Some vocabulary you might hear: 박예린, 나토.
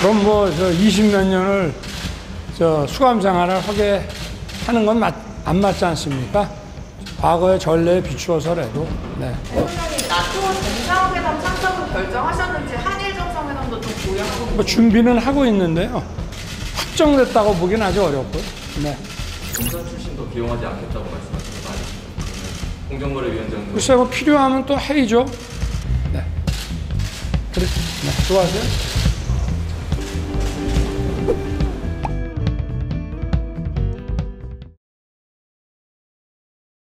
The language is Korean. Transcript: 그럼 뭐 저 20몇 년을 저 수감 생활을 하게 하는 건 안 맞지 않습니까? 과거의 전례에 비추어서라도. 네. 대통령이 나토 정상회담 참석을 결정하셨는지 한일 정상회담도 좀 고려하고. 뭐 준비는 하고 있는데요. 확정됐다고 보기는 아주 어렵고요. 네. 검사 출신도 기용하지 않겠다고 말씀하신 거 아니에요? 공정거래위원장도. 글쎄요, 뭐 필요하면 또 회의죠. 네. 그래. 네. 좋아하세요?